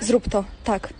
Zrób to, tak.